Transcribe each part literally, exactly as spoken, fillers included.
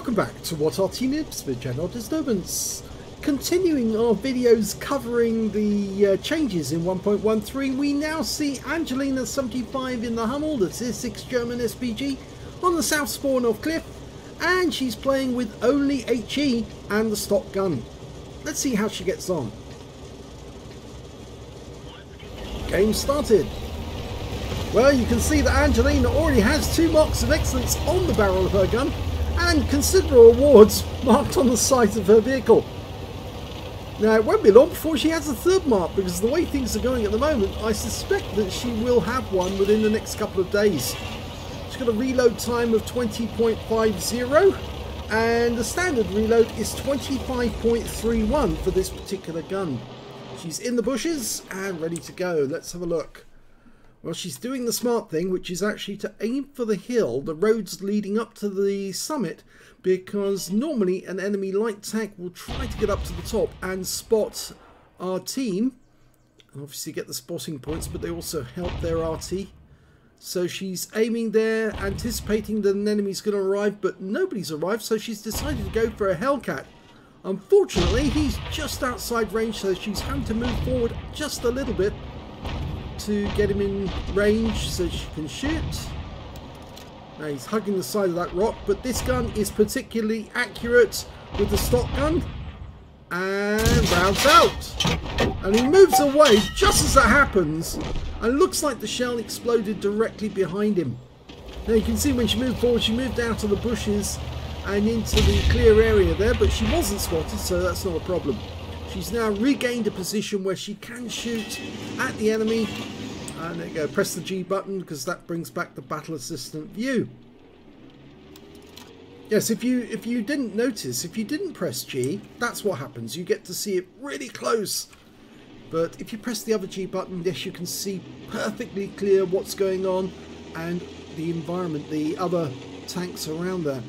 welcome back to What Are T-Nibs with General Disturbance. Continuing our videos covering the uh, changes in one point one three, we now see Angelina seventy-five in the Hummel, the tier six German S P G, on the south spawn of Cliff, and she's playing with only H E and the stock gun. Let's see how she gets on. Game started. Well, you can see that Angelina already has two marks of excellence on the barrel of her gun and considerable awards marked on the side of her vehicle. Now, it won't be long before she has a third mark, because the way things are going at the moment, I suspect that she will have one within the next couple of days. She's got a reload time of twenty point five zero and the standard reload is twenty-five point three one for this particular gun. She's in the bushes and ready to go. Let's have a look. Well, she's doing the smart thing, which is actually to aim for the hill, the roads leading up to the summit, because normally an enemy light tank will try to get up to the top and spot our team. And obviously get the spotting points, but they also help their R T. So she's aiming there, anticipating that an enemy's going to arrive, but nobody's arrived, so she's decided to go for a Hellcat. Unfortunately, he's just outside range, so she's having to move forward just a little bit to get him in range so she can shoot. Now he's hugging the side of that rock, but this gun is particularly accurate with the stock gun, and rounds out, and he moves away just as that happens, and looks like the shell exploded directly behind him. Now you can see when she moved forward, she moved out of the bushes and into the clear area there, but she wasn't spotted, so that's not a problem. She's now regained a position where she can shoot at the enemy. And there you go, press the G button, because that brings back the battle assistant view. Yes, if you if you didn't notice, if you didn't press G, that's what happens. You get to see it really close. But if you press the other G button, yes, you can see perfectly clear what's going on and the environment, the other tanks around there.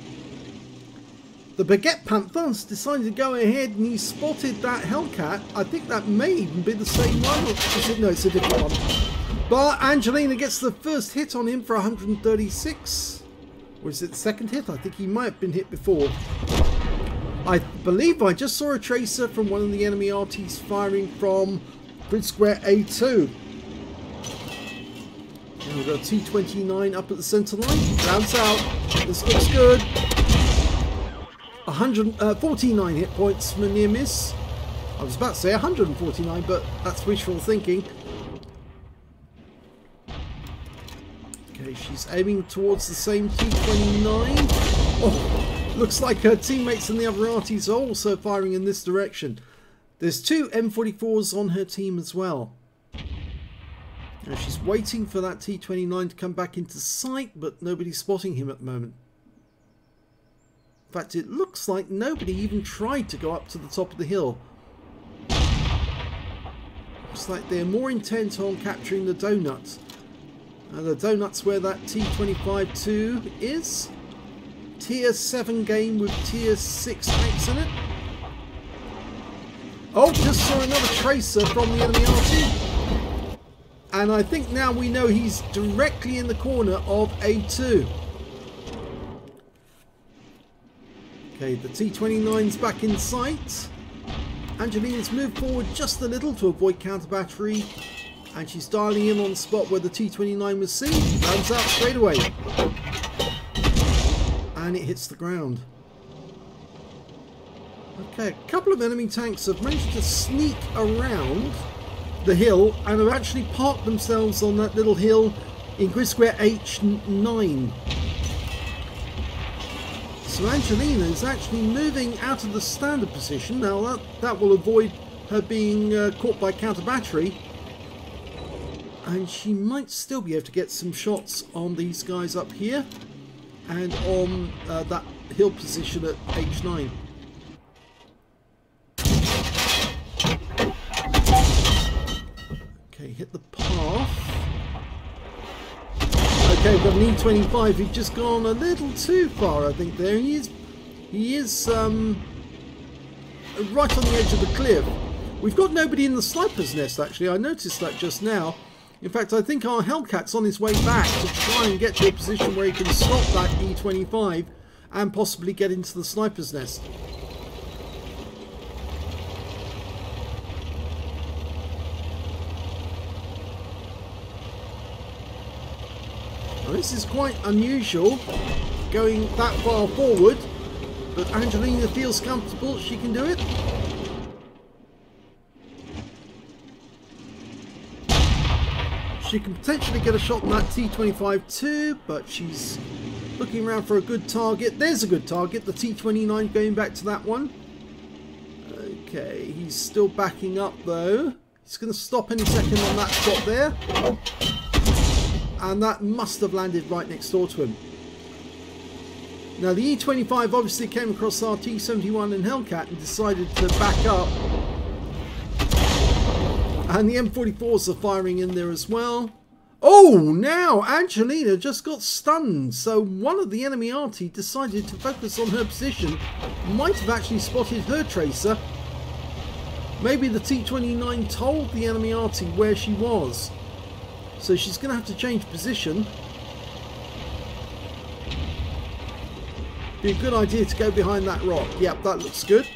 The Baguette Panthers decided to go ahead, and he spotted that Hellcat. I think that may even be the same one. No, it's a different one. But Angelina gets the first hit on him for one hundred thirty-six. Or is it the second hit? I think he might have been hit before. I believe I just saw a tracer from one of the enemy R Ts firing from grid square A two. And we've got a T twenty-nine up at the centre line. Rounds out. This looks good. one hundred forty-nine hit points from a near miss. I was about to say one hundred forty-nine, but that's wishful thinking. Okay, she's aiming towards the same T twenty-nine. Oh, looks like her teammates and the other arties are also firing in this direction. There's two M forty-fours on her team as well. Now she's waiting for that T twenty-nine to come back into sight, but nobody's spotting him at the moment. In fact, it looks like nobody even tried to go up to the top of the hill. Looks like they're more intent on capturing the donuts. And the donuts where that T twenty-five two is. Tier seven game with tier six tanks in it. Oh, just saw another tracer from the enemy R T. And I think now we know he's directly in the corner of A two. Okay, the T twenty-nine's back in sight. Angelina's moved forward just a little to avoid counter battery, and she's dialing in on the spot where the T twenty-nine was seen. Runs out straight away, and it hits the ground. Okay, a couple of enemy tanks have managed to sneak around the hill and have actually parked themselves on that little hill in grid square H nine. So Angelina is actually moving out of the standard position. Now that, that will avoid her being uh, caught by counter battery. And she might still be able to get some shots on these guys up here. And on uh, that hill position at H nine. Okay, hit the path. Okay, we've got an E twenty-five. He's just gone a little too far, I think, there. He is, he is um, right on the edge of the cliff. We've got nobody in the sniper's nest, actually. I noticed that just now. In fact, I think our Hellcat's on his way back to try and get to a position where he can stop that E twenty-five and possibly get into the sniper's nest. Now, this is quite unusual, going that far forward, but Angelina feels comfortable she can do it. She can potentially get a shot on that T twenty-five two, but she's looking around for a good target. There's a good target, the T twenty-nine, going back to that one. Okay, he's still backing up though. He's going to stop any second on that shot there. And that must have landed right next door to him. Now the E twenty-five obviously came across our T seventy-one and Hellcat and decided to back up. And the M forty-fours are firing in there as well. Oh, now Angelina just got stunned. So one of the enemy arty decided to focus on her position. Might have actually spotted her tracer. Maybe the T twenty-nine told the enemy arty where she was. So she's going to have to change position. Be a good idea to go behind that rock. Yep, that looks good.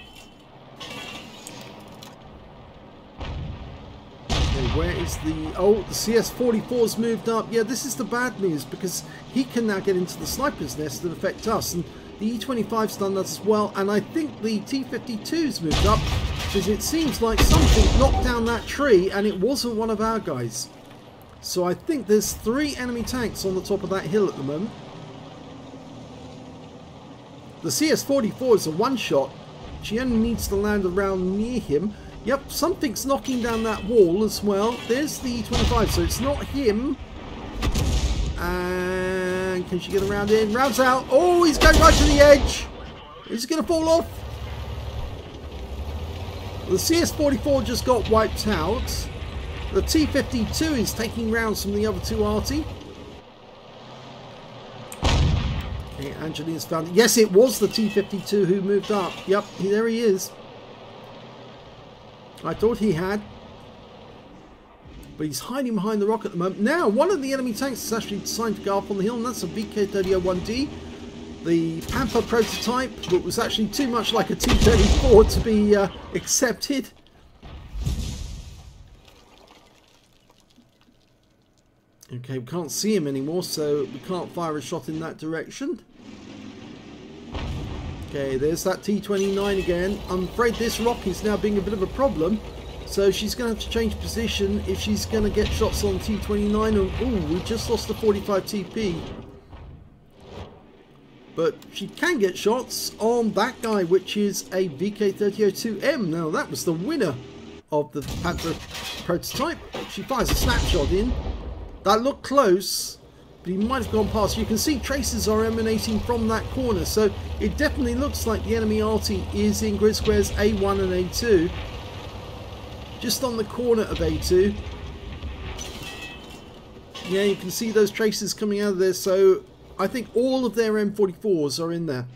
Where is the... oh, the C S forty-four's moved up. Yeah, this is the bad news, because he can now get into the sniper's nest and affect us. And the E twenty-five's done that as well. And I think the T fifty-two's moved up, because it seems like something knocked down that tree, and it wasn't one of our guys. So I think there's three enemy tanks on the top of that hill at the moment. The C S forty-four is a one-shot. She only needs to land around near him. Yep, something's knocking down that wall as well. There's the E twenty-five, so it's not him. And can she get around in? Rounds out. Oh, he's going right to the edge. Is he going to fall off? The C S forty-four just got wiped out. The T fifty-two is taking rounds from the other two arty. Okay, Angelina's found it. Yes, it was the T fifty-two who moved up. Yep, there he is. I thought he had, but he's hiding behind the rock at the moment. Now, one of the enemy tanks is actually deciding to go up on the hill, and that's a V K thirty oh one D, the Panther prototype, that was actually too much like a T thirty-four to be uh, accepted. Okay, we can't see him anymore, so we can't fire a shot in that direction. Okay, there's that T twenty-nine again. I'm afraid this rock is now being a bit of a problem. So she's going to have to change position if she's going to get shots on T twenty-nine. And, ooh, we just lost the forty-five T P. But she can get shots on that guy, which is a V K thirty oh two M. Now, that was the winner of the Panther prototype. She fires a snapshot in. That looked close, but he might have gone past. You can see traces are emanating from that corner, so it definitely looks like the enemy arty is in grid squares A one and A two, just on the corner of A two. Yeah, you can see those traces coming out of there, so I think all of their M forty-fours are in there.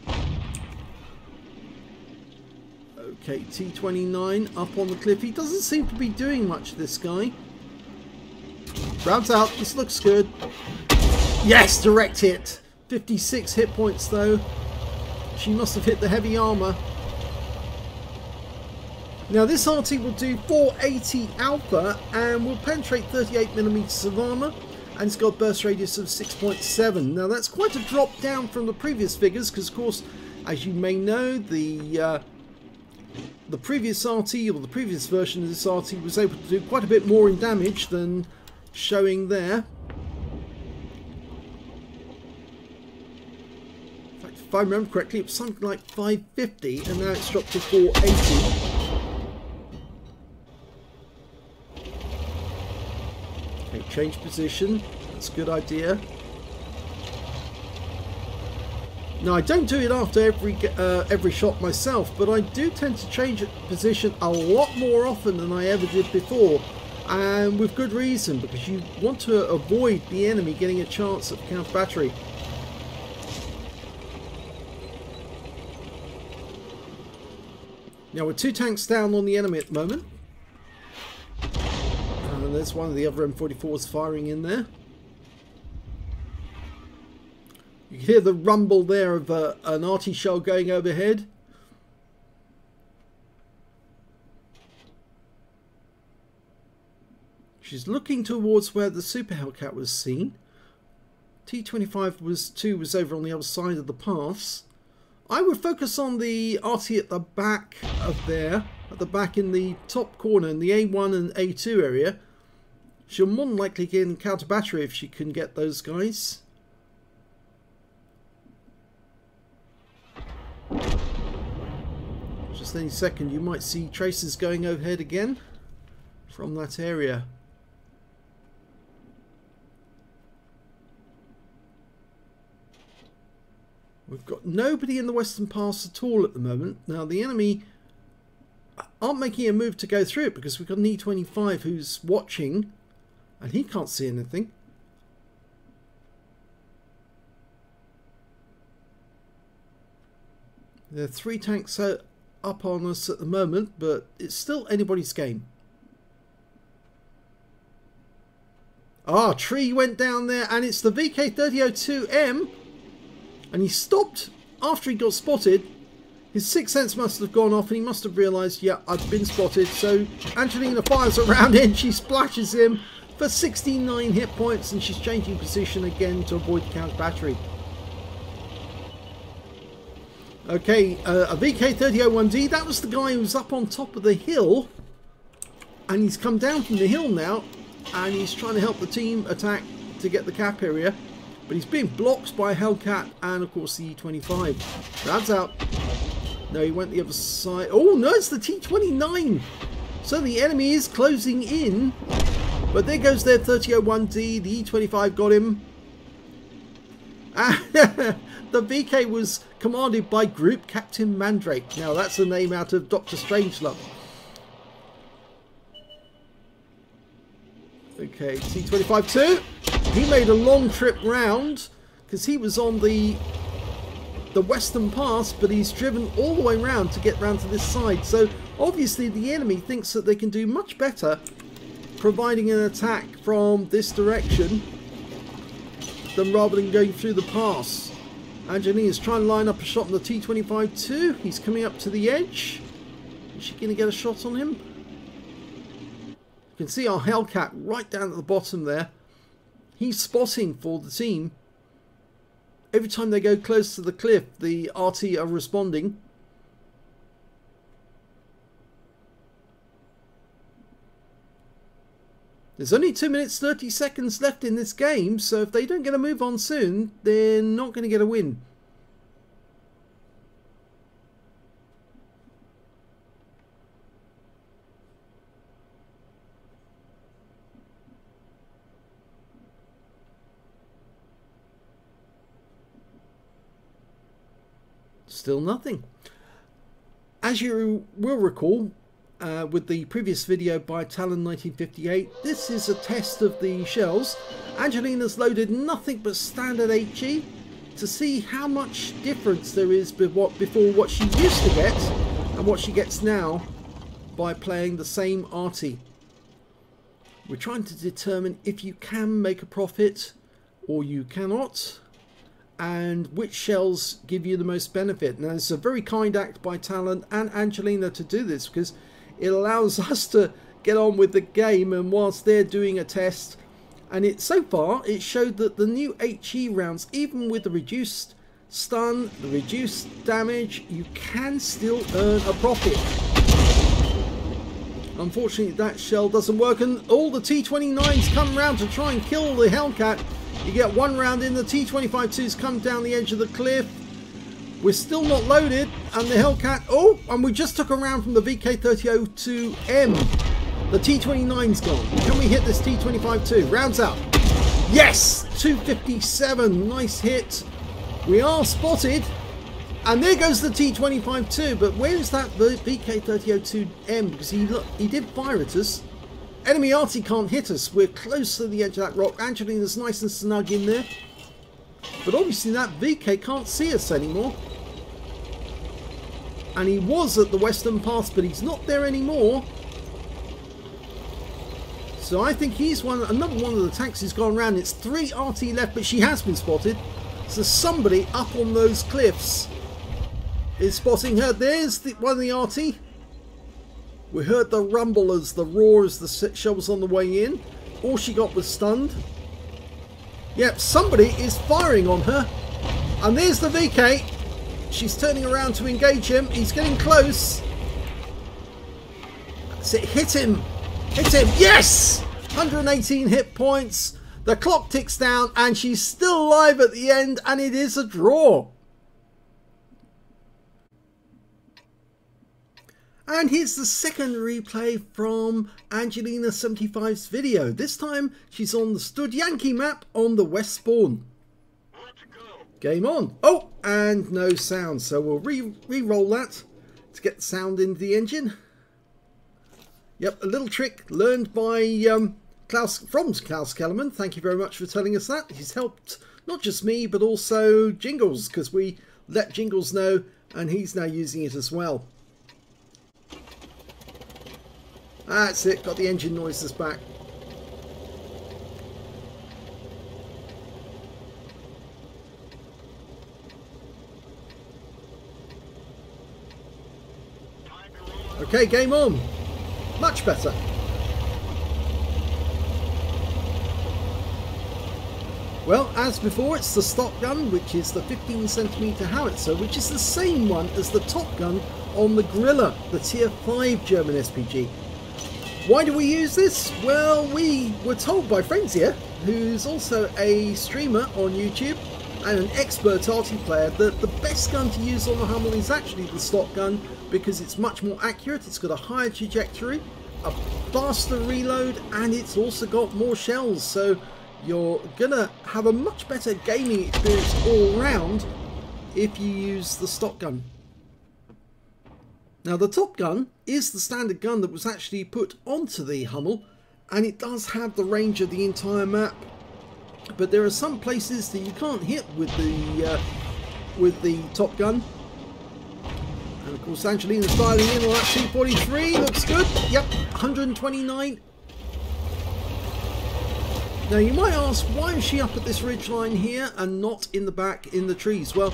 Okay, T twenty-nine up on the cliff. He doesn't seem to be doing much, this guy. Rounds out. This looks good. Yes, direct hit. fifty-six hit points though. She must have hit the heavy armor. Now this arty will do four eighty alpha and will penetrate thirty-eight millimeters of armor, and it's got a burst radius of six point seven. Now that's quite a drop down from the previous figures, because of course, as you may know, the uh, the previous arty, or the previous version of this arty, was able to do quite a bit more in damage than showing there. If I remember correctly, it was something like five fifty, and now it's dropped to four eighty. Okay, change position. That's a good idea. Now, I don't do it after every uh, every shot myself, but I do tend to change position a lot more often than I ever did before, and with good reason, because you want to avoid the enemy getting a chance at the counter battery. Now we're two tanks down on the enemy at the moment. And there's one of the other M forty-fours firing in there. You can hear the rumble there of uh, an arty shell going overhead. She's looking towards where the Super Hellcat was seen. T twenty-five two was over on the other side of the paths. I would focus on the arty at the back of there, at the back in the top corner, in the A one and A two area. She'll more than likely get in counter battery if she can get those guys. Just any second you might see traces going overhead again from that area. We've got nobody in the Western Pass at all at the moment. Now, the enemy aren't making a move to go through it because we've got an E twenty-five who's watching and he can't see anything. There are three tanks up on us at the moment, but it's still anybody's game. Ah, tree went down there and it's the V K thirty oh two M. And he stopped after he got spotted. His sixth sense must have gone off and he must have realised, yeah, I've been spotted. So Angelina fires around him. She splashes him for sixty-nine hit points and she's changing position again to avoid the counter battery. Okay, uh, a V K thirty oh one D. That was the guy who was up on top of the hill. And he's come down from the hill now. And he's trying to help the team attack to get the cap area. But he's being blocked by Hellcat and, of course, the E twenty-five. Grabs out. No, he went the other side. Oh, no, it's the T twenty-nine. So the enemy is closing in. But there goes their thirty oh one D. The E twenty-five got him. The V K was commanded by Group Captain Mandrake. Now, that's a name out of Doctor Strangelove. Okay, T twenty-five two. He made a long trip round because he was on the the western pass, but he's driven all the way round to get round to this side. So obviously the enemy thinks that they can do much better providing an attack from this direction than rather than going through the pass. Angelina's trying to line up a shot on the T twenty-five two. He's coming up to the edge. Is she going to get a shot on him? You can see our Hellcat right down at the bottom there. He's spotting for the team. Every time they go close to the cliff, the arty are responding. There's only two minutes thirty seconds left in this game, so if they don't get a move on soon, they're not going to get a win. Still nothing. As you will recall uh, with the previous video by Talon nineteen fifty-eight, this is a test of the shells. Angelina's loaded nothing but standard HE to see how much difference there is be what, before what she used to get and what she gets now by playing the same arty. We're trying to determine if you can make a profit or you cannot, and which shells give you the most benefit. Now, it's a very kind act by Talon and Angelina to do this because it allows us to get on with the game and whilst they're doing a test. And it so far, it showed that the new HE rounds, even with the reduced stun, the reduced damage, you can still earn a profit. Unfortunately, that shell doesn't work and all the T twenty-nines come round to try and kill the Hellcat. You get one round in, the T twenty-five two's come down the edge of the cliff. We're still not loaded, and the Hellcat... Oh, and we just took a round from the V K thirty oh two M. The T twenty-nine's gone. Can we hit this T twenty-five two? Rounds out. Yes! two fifty-seven. Nice hit. We are spotted. And there goes the T twenty-five two. But where is that V K thirty oh two M? Because he, look, he did fire at us. Enemy arty can't hit us. We're close to the edge of that rock. Angelina's nice and snug in there. But obviously that V K can't see us anymore. And he was at the western pass, but he's not there anymore. So I think he's one, another one of the tanks who's gone around. It's three arty left, but she has been spotted. So somebody up on those cliffs is spotting her. There's the, one of the arty. We heard the rumble as the roar as the shell was on the way in. All she got was stunned. Yep, somebody is firing on her. And there's the V K. She's turning around to engage him. He's getting close. That's it. Hit him. Hit him. Yes! one hundred eighteen hit points. The clock ticks down and she's still alive at the end, and it is a draw. And here's the second replay from Angelina seventy-five's video. This time she's on the Studzianki map on the West Spawn. Game on. Oh, and no sound. So we'll re re-roll that to get the sound into the engine. Yep, a little trick learned by um, Klaus from Klaus Kellerman. Thank you very much for telling us that. He's helped not just me, but also Jingles, because we let Jingles know, and he's now using it as well. That's it, got the engine noises back. Okay, game on. Much better. Well, as before, it's the stock gun, which is the fifteen centimeter howitzer, which is the same one as the top gun on the Grille, the tier five German S P G. Why do we use this? Well, we were told by Frenzia, who's also a streamer on YouTube and an expert arty player, that the best gun to use on the Hummel is actually the stock gun, because it's much more accurate, it's got a higher trajectory, a faster reload, and it's also got more shells, so you're gonna have a much better gaming experience all round if you use the stock gun. Now, the top gun is the standard gun that was actually put onto the Hummel, and it does have the range of the entire map, but there are some places that you can't hit with the uh, with the top gun. And of course, Angelina's diving in on that T forty-three. Looks good. Yep, one hundred twenty-nine. Now you might ask, why is she up at this ridgeline here and not in the back in the trees? Well,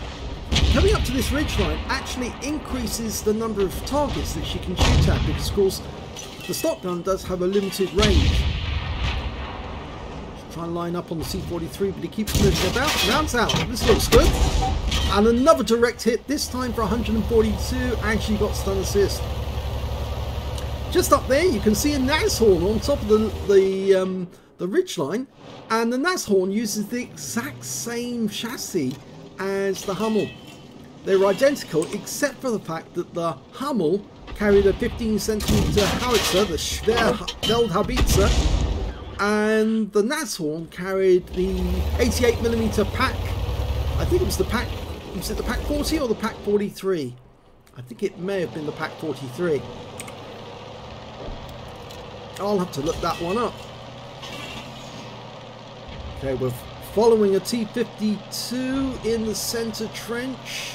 coming up to this ridgeline actually increases the number of targets that she can shoot at, because of course the stock gun does have a limited range. She'll try and line up on the C forty-three, but he keeps moving about. Rounds out. This looks good. And another direct hit, this time for one hundred forty-two, and she got stun assist. Just up there you can see a Nashorn on top of the, the, um, the ridgeline, and the Nashorn uses the exact same chassis as the Hummel. They were identical, except for the fact that the Hummel carried a fifteen centimeter howitzer, the Schwerveldhubitzer, and the Nashorn carried the eighty-eight millimeter Pak. I think it was the Pak, was it the Pak forty or the Pak forty-three? I think it may have been the Pak forty-three. I'll have to look that one up. Okay, we're following a T fifty-two in the centre trench.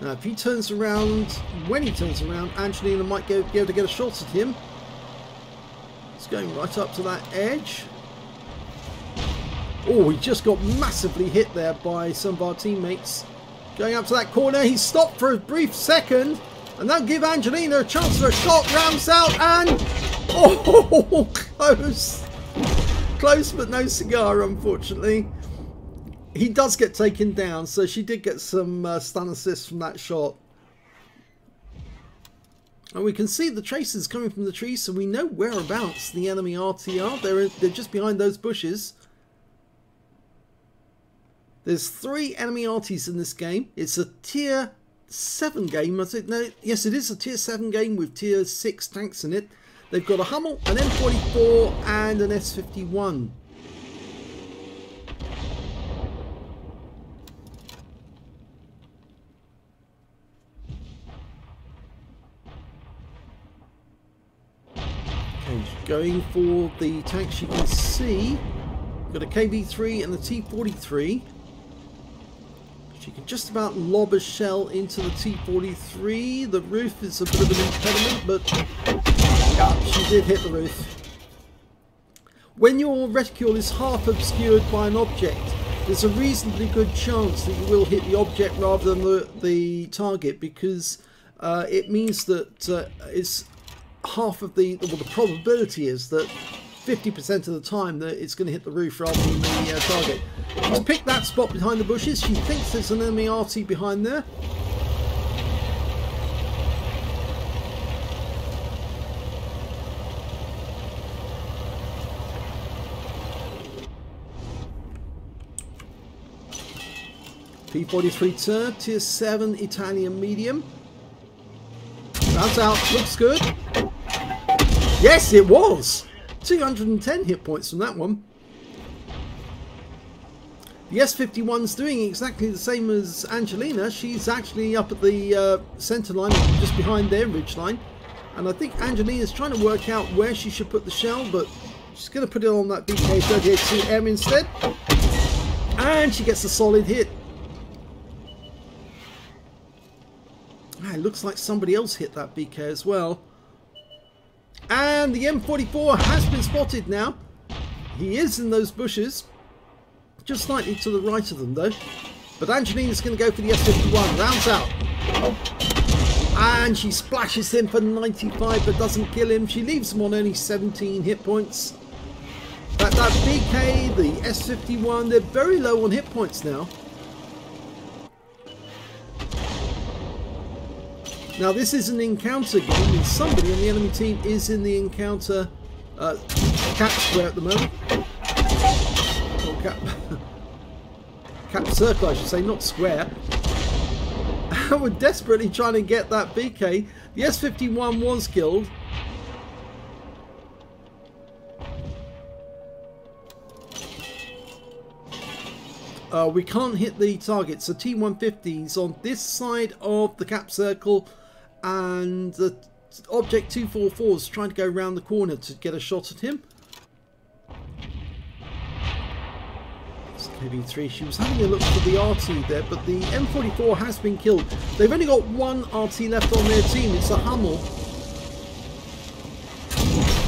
Now, if he turns around, when he turns around, Angelina might go, be able to get a shot at him. It's going right up to that edge. Oh, he just got massively hit there by some of our teammates. Going up to that corner, he stopped for a brief second, and that'll give Angelina a chance for a shot. Rounds out, and oh, close, close, but no cigar, unfortunately. He does get taken down, so she did get some uh, stun assists from that shot. And we can see the traces coming from the trees, so we know whereabouts the enemy R T are. They're, they're just behind those bushes. There's three enemy arties in this game. It's a tier seven game. I think, no, yes, it is a tier seven game with tier six tanks in it. They've got a Hummel, an M forty-four and an S fifty-one. Okay, going for the tanks you can see. Got a K V three and a T forty-three. She can just about lob a shell into the T forty-three. The roof is a bit of an impediment, but yeah, she did hit the roof. When your reticule is half obscured by an object, there's a reasonably good chance that you will hit the object rather than the, the target, because uh, it means that uh, it's half of the, well, the probability is that fifty percent of the time that it's going to hit the roof rather than the uh, target. Just pick that spot behind the bushes. She thinks there's an enemy R T behind there. P forty-three Tur, tier seven, Italian medium. That's out, looks good. Yes, it was! two hundred and ten hit points from that one. The S fifty-one's doing exactly the same as Angelina. She's actually up at the uh, centre line, just behind their ridge line. And I think Angelina's trying to work out where she should put the shell, but she's going to put it on that B K three eight two M instead. And she gets a solid hit. Ah, it looks like somebody else hit that B K as well. And the M forty-four has been spotted now. He is in those bushes. Just slightly to the right of them though. But Angelina's going to go for the S fifty-one. Rounds out. And she splashes him for ninety-five but doesn't kill him. She leaves him on only seventeen hit points. But that B K, the S fifty-one, they're very low on hit points now. Now this is an encounter game, and somebody on the enemy team is in the encounter uh, cap square at the moment. Or cap, cap circle I should say, not square. And we're desperately trying to get that B K. The S fifty-one was killed. Uh, we can't hit the target, so T one fifty's on this side of the cap circle. And the object two forty-four is trying to go round the corner to get a shot at him. It's K V three. She was having a look for the R T there, but the M forty-four has been killed. They've only got one R T left on their team. It's a Hummel.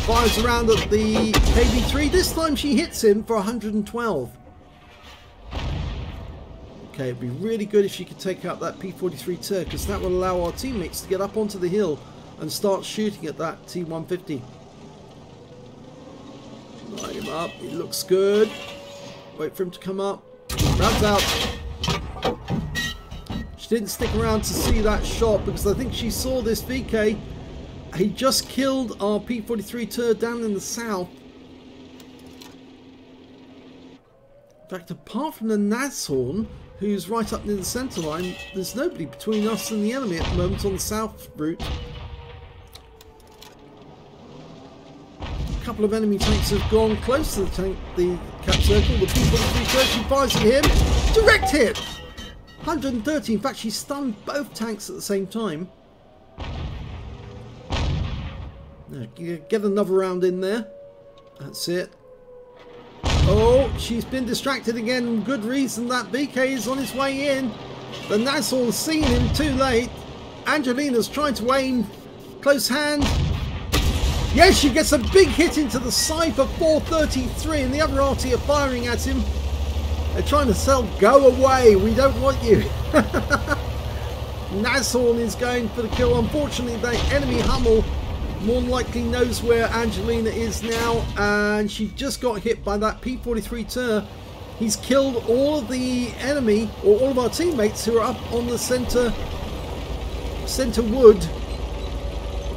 Fires around at the K V three. This time she hits him for one hundred and twelve. Okay, it'd be really good if she could take out that P forty-three Tur, because that would allow our teammates to get up onto the hill and start shooting at that T one fifty. Line him up, it looks good. Wait for him to come up. Rounds out. She didn't stick around to see that shot because I think she saw this V K. He just killed our P forty-three Tur down in the south. In fact, apart from the Nashorn, who's right up near the centre line, there's nobody between us and the enemy at the moment on the south route. A couple of enemy tanks have gone close to the tank, the cap circle. The P forty-three fires at him. Direct hit! one hundred and thirteen. In fact, she stunned both tanks at the same time. Now, get another round in there. That's it. Oh, she's been distracted again. Good reason. That B K is on his way in. The Nashorn's seen him too late. Angelina's trying to aim. Close hand. Yes, she gets a big hit into the side for four thirty-three, and the other R T are firing at him. They're trying to sell, go away, we don't want you. Nashorn is going for the kill. Unfortunately, the enemy Hummel more than likely knows where Angelina is now, and she just got hit by that P forty-three Tur. He's killed all of the enemy, or all of our teammates who are up on the centre centre wood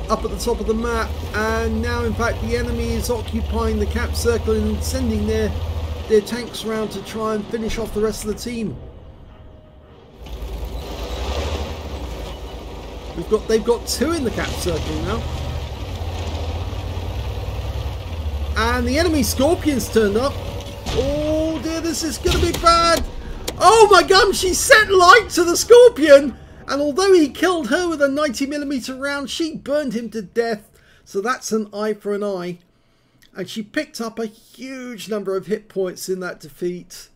up at the top of the map, and now in fact the enemy is occupying the cap circle and sending their their tanks around to try and finish off the rest of the team. We've got they've got two in the cap circle now. And the enemy Scorpion's turned up. Oh dear, this is going to be bad. Oh my gum, she set light to the Scorpion. And although he killed her with a ninety millimeter round, she burned him to death. So that's an eye for an eye. And she picked up a huge number of hit points in that defeat.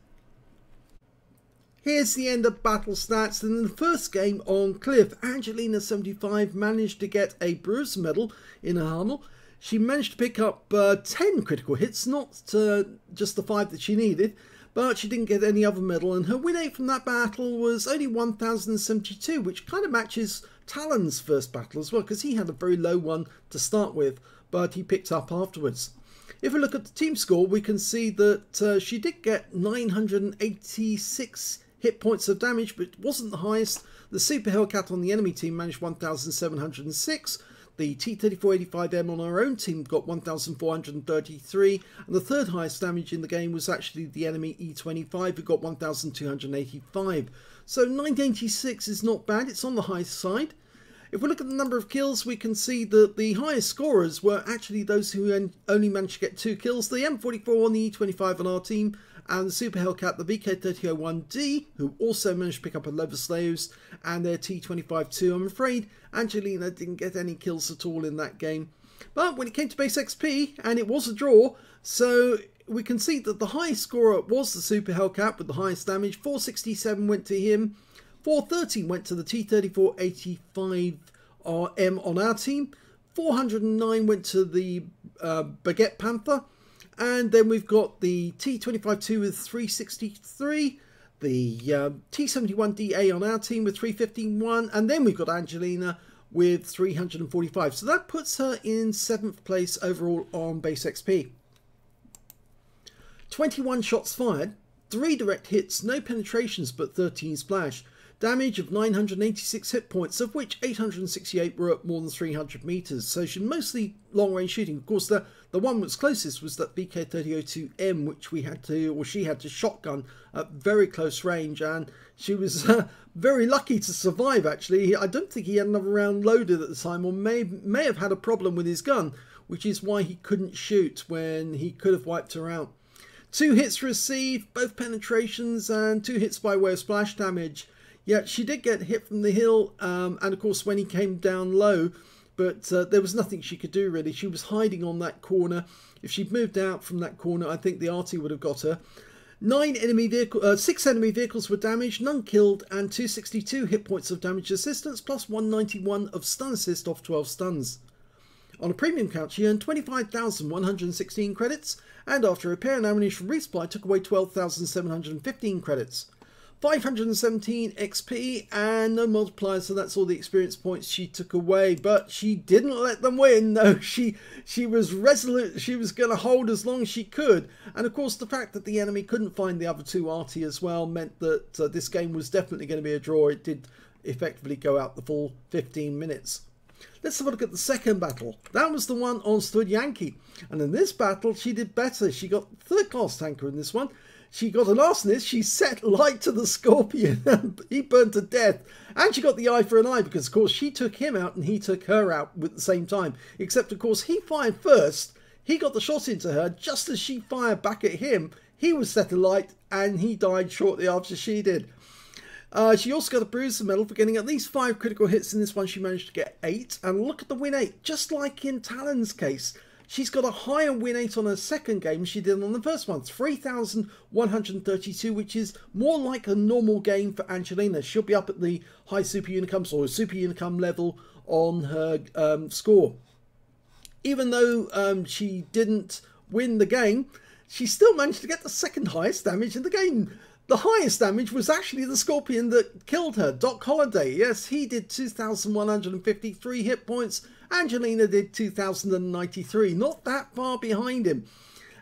Here's the end of battle stats. And in the first game on Cliff, Angelina seventy-five managed to get a Bruiser medal in a Hummel. She managed to pick up uh, ten critical hits, not uh, just the five that she needed. but she didn't get any other medal, and her win rate from that battle was only one thousand seventy-two, which kind of matches Talon's first battle as well, because he had a very low one to start with, but he picked up afterwards. If we look at the team score, we can see that uh, she did get nine hundred eighty-six hit points of damage, but it wasn't the highest. The Super Hellcat on the enemy team managed one thousand seven hundred six, the T thirty-four eighty-five M on our own team got one thousand four hundred thirty-three, and the third highest damage in the game was actually the enemy E twenty-five, who got one thousand two hundred eighty-five. So nine hundred eighty-six is not bad, it's on the high side. If we look at the number of kills, we can see that the highest scorers were actually those who only managed to get two kills. The M forty-four on the E twenty-five on our team, and the Super Hellcat, the V K thirty oh one D, who also managed to pick up eleven slays, and their T twenty-five two. I'm afraid Angelina didn't get any kills at all in that game. But when it came to base X P, and it was a draw, so we can see that the highest scorer was the Super Hellcat with the highest damage. four sixty-seven went to him. four thirteen went to the T thirty-four eighty-five M on our team, four hundred nine went to the uh, Baguette Panther, and then we've got the T twenty-five two with three sixty-three, the uh, T seventy-one D A on our team with three fifty-one, and then we've got Angelina with three hundred forty-five. So that puts her in seventh place overall on base X P. twenty-one shots fired, three direct hits, no penetrations, but thirteen splash. Damage of nine hundred eighty-six hit points, of which eight hundred sixty-eight were at more than three hundred metres, so she mostly long-range shooting. Of course, the, the one that was closest was that V K thirty oh two M, which we had to, or she had to shotgun at very close range, and she was uh, very lucky to survive, actually. I don't think he had another round loaded at the time, or may, may have had a problem with his gun, which is why he couldn't shoot when he could have wiped her out. Two hits received, both penetrations, and two hits by way of splash damage. Yeah, she did get hit from the hill, um, and of course when he came down low, but uh, there was nothing she could do really. She was hiding on that corner. If she'd moved out from that corner, I think the arty would have got her. Nine enemy vehicle, uh, six enemy vehicles were damaged, none killed, and two hundred sixty-two hit points of damage assistance, plus one hundred ninety-one of stun assist off twelve stuns. On a premium count, she earned twenty-five thousand one hundred sixteen credits, and after repair and ammunition resupply, took away twelve thousand seven hundred fifteen credits. five hundred seventeen X P and no multiplier, so that's all the experience points she took away, but she didn't let them win. No, she she was resolute. She was going to hold as long as she could, and of course the fact that the enemy couldn't find the other two arty as well meant that uh, this game was definitely going to be a draw. It did effectively go out the full fifteen minutes. Let's have a look at the second battle. That was the one on Studzianki, and in this battle she did better. She got third class tanker in this one. She got a larcenist, she set light to the Scorpion, he burned to death, and she got the eye for an eye because of course she took him out and he took her out at the same time, except of course he fired first, he got the shot into her just as she fired back at him, he was set alight and he died shortly after she did. Uh, she also got a bruiser medal for getting at least five critical hits. In this one she managed to get eight, and look at the win eight, just like in Talon's case. She's got a higher win rate on her second game than she did on the first one, three thousand one hundred thirty-two, which is more like a normal game for Angelina. She'll be up at the high super unicum or super unicum level on her um, score. Even though um, she didn't win the game, she still managed to get the second highest damage in the game. The highest damage was actually the Scorpion that killed her, Doc Holliday. Yes, he did two thousand one hundred fifty-three hit points. Angelina did two thousand ninety-three, not that far behind him.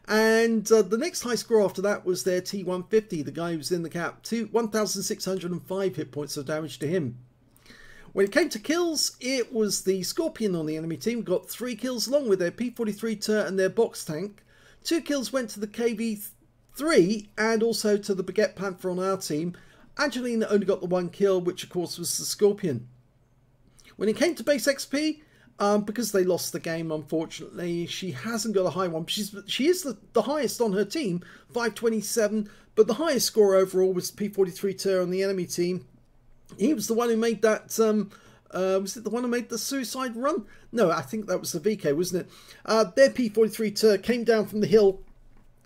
And uh, the next high score after that was their T one fifty, the guy who was in the cap, one thousand six hundred five hit points of damage to him. When it came to kills, it was the Scorpion on the enemy team, got three kills along with their P forty-three Tur and their box tank. Two kills went to the K V three. Three and also to the Baguette Panther on our team. Angelina only got the one kill, which of course was the Scorpion. When it came to base X P, um, because they lost the game unfortunately, she hasn't got a high one. She's, she is the, the highest on her team, five twenty-seven, but the highest score overall was P forty-three Tur on the enemy team. He was the one who made that... Um, Uh, was it the one who made the suicide run? No, I think that was the V K, wasn't it? Uh, their P forty-three Tur came down from the hill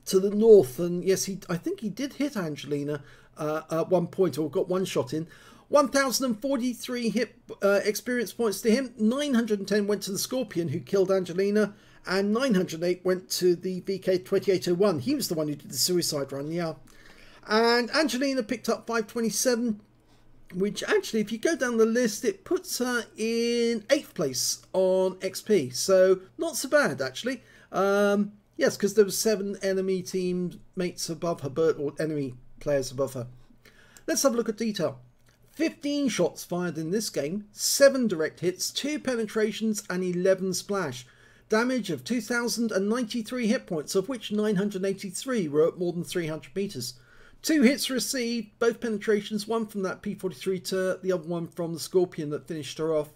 to the north, and yes, he I think he did hit Angelina uh, at one point, or got one shot in. One thousand forty-three hit uh, experience points to him, nine hundred ten went to the Scorpion who killed Angelina, and nine hundred eight went to the V K thirty oh one. He was the one who did the suicide run, yeah. And Angelina picked up five twenty-seven, which actually, if you go down the list, it puts her in eighth place on X P. So not so bad, actually. Um, yes, because there were seven enemy teammates above her, but, or enemy players above her. Let's have a look at detail. fifteen shots fired in this game, seven direct hits, two penetrations and eleven splash. Damage of two thousand ninety-three hit points, of which nine hundred eighty-three were at more than three hundred meters. Two hits received, both penetrations, one from that P forty-three Tur, the other one from the Scorpion that finished her off.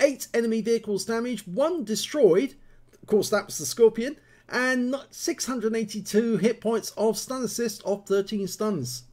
Eight enemy vehicles damaged, one destroyed, of course that was the Scorpion, and six hundred eighty-two hit points of stun assist off thirteen stuns.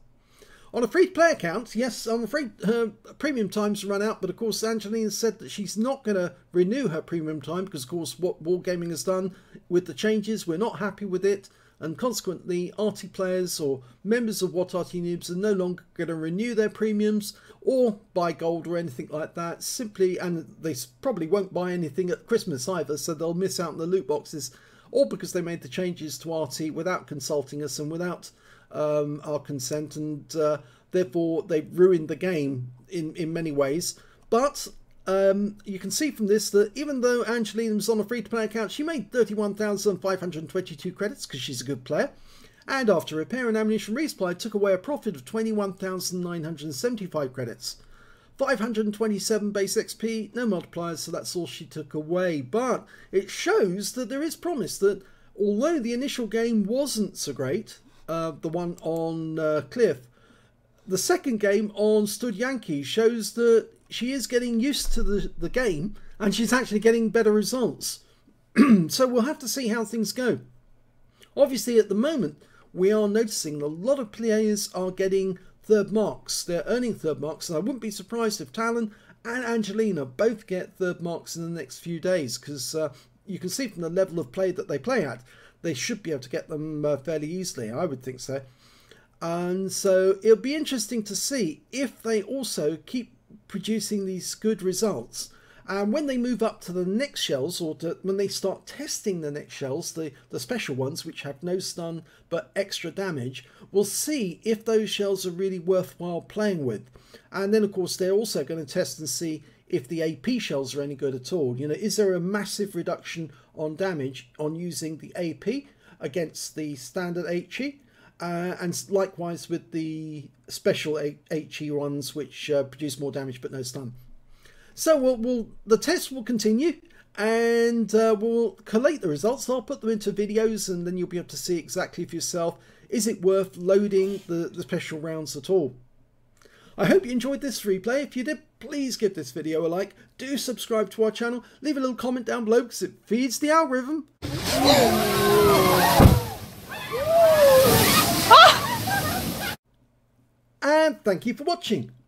On a free player count, yes, I'm afraid her premium time's run out, but of course Angelina said that she's not going to renew her premium time because, of course, what Wargaming has done with the changes, we're not happy with it, and consequently R T players or members of What R T Noobs are no longer going to renew their premiums or buy gold or anything like that, simply, and they probably won't buy anything at Christmas either, so they'll miss out on the loot boxes, all because they made the changes to R T without consulting us and without Um, our consent, and uh, therefore they ruined the game in, in many ways. But um, you can see from this that even though Angelina was on a free-to-play account, she made thirty-one thousand five hundred twenty-two credits because she's a good player, and after repair and ammunition resupply took away a profit of twenty-one thousand nine hundred seventy-five credits. five hundred twenty-seven base X P, no multipliers, so that's all she took away. But it shows that there is promise, that although the initial game wasn't so great, Uh, the one on uh, Cliff, the second game on Studzianki shows that she is getting used to the, the game and she's actually getting better results. So we'll have to see how things go. Obviously at the moment we are noticing a lot of players are getting third marks. They're earning third marks, and I wouldn't be surprised if Talon and Angelina both get third marks in the next few days, because uh, you can see from the level of play that they play at, they should be able to get them uh, fairly easily. I would think so. And so it'll be interesting to see if they also keep producing these good results. And when they move up to the next shells, or to, when they start testing the next shells, the, the special ones which have no stun but extra damage, we'll see if those shells are really worthwhile playing with. And then of course they're also going to test and see if the A P shells are any good at all. You know, is there a massive reduction on damage on using the A P against the standard HE, uh, and likewise with the special HE ones which uh, produce more damage but no stun. So we'll, we'll the test will continue, and uh, we'll collate the results. I'll put them into videos, and then you'll be able to see exactly for yourself, is it worth loading the, the special rounds at all. I hope you enjoyed this replay. If you did, please give this video a like. Do subscribe to our channel. Leave a little comment down below because it feeds the algorithm. Ah! And thank you for watching.